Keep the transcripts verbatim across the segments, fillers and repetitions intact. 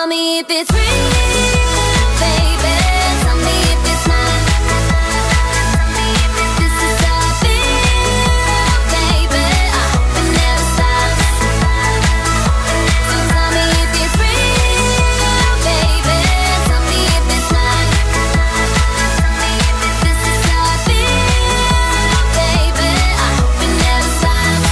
Tell me if it's real, baby. Tell me if it's not. Tell me if it's, this is a feel, baby. I hope it never stops. So tell me if it's real, baby. Tell me if it's not. Tell me if it's, this is a feel, baby. I hope it never stops.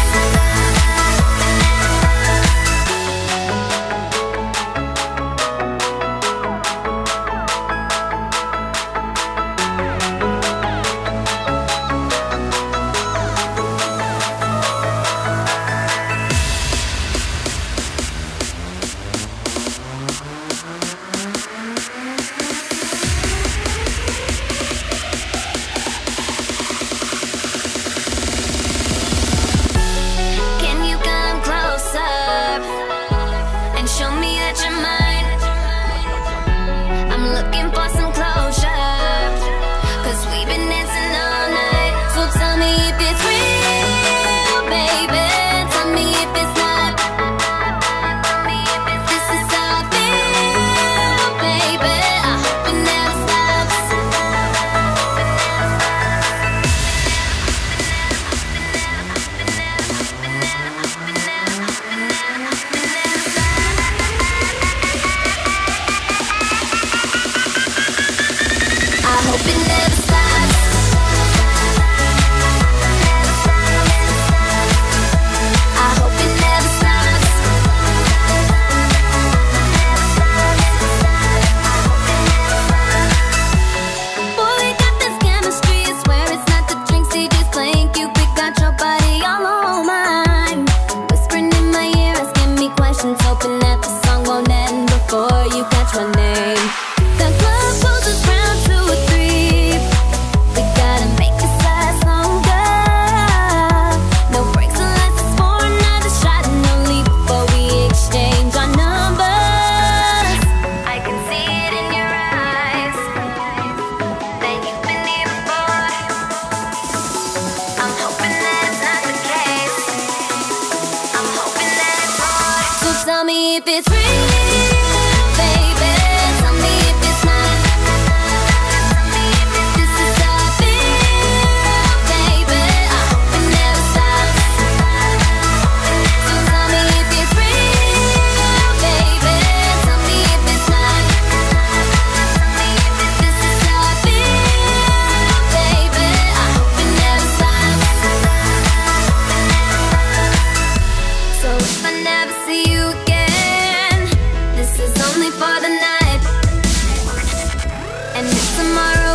Tell me if it's real, baby. Tell me if it's not. Tell me if it's, this is a feel, baby. I hope it never stops. So tell me if it's real, baby. Tell me if it's not. Tell me if it's, this is a feel, baby. I hope it never stops. So if I never see you again, only for the night, and if tomorrow